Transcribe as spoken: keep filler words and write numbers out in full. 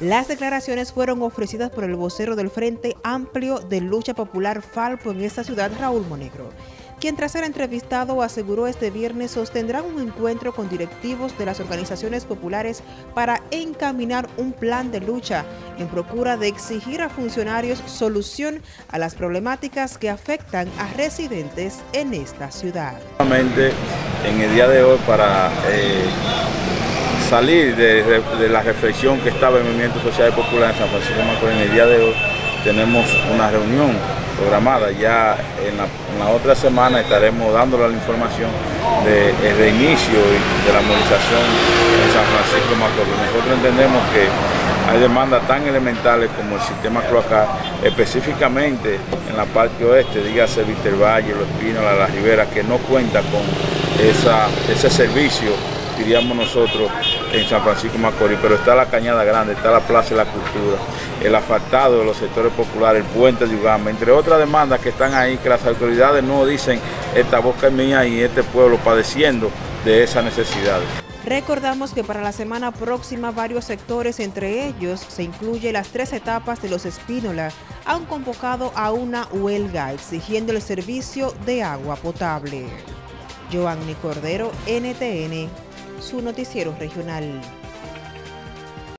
Las declaraciones fueron ofrecidas por el vocero del Frente Amplio de Lucha Popular Falpo en esta ciudad, Raúl Monegro, quien tras ser entrevistado aseguró este viernes sostendrá un encuentro con directivos de las organizaciones populares para encaminar un plan de lucha en procura de exigir a funcionarios solución a las problemáticas que afectan a residentes en esta ciudad. En el día de hoy para eh, salir de, de la reflexión que estaba en el Movimiento Social y Popular en San Francisco de Macorís, en el día de hoy tenemos una reunión programada. Ya en la, en la otra semana estaremos dándole la información del de, reinicio y de la movilización en San Francisco de Macorís. Nosotros entendemos que hay demandas tan elementales como el sistema cloacal, específicamente en la parte oeste, dígase Víctor Valle, Los Espino, La Ribera, que no cuenta con esa, ese servicio, diríamos nosotros, en San Francisco de Macorís. Pero está la Cañada Grande, está la Plaza de la Cultura, el asfaltado de los sectores populares, el puente de Ugama, entre otras demandas que están ahí, que las autoridades no dicen, esta boca es mía y este pueblo padeciendo de esas necesidades. Recordamos que para la semana próxima varios sectores, entre ellos se incluye las tres etapas de Los Espínola, han convocado a una huelga exigiendo el servicio de agua potable. Joanny Cordero, N T N, su noticiero regional.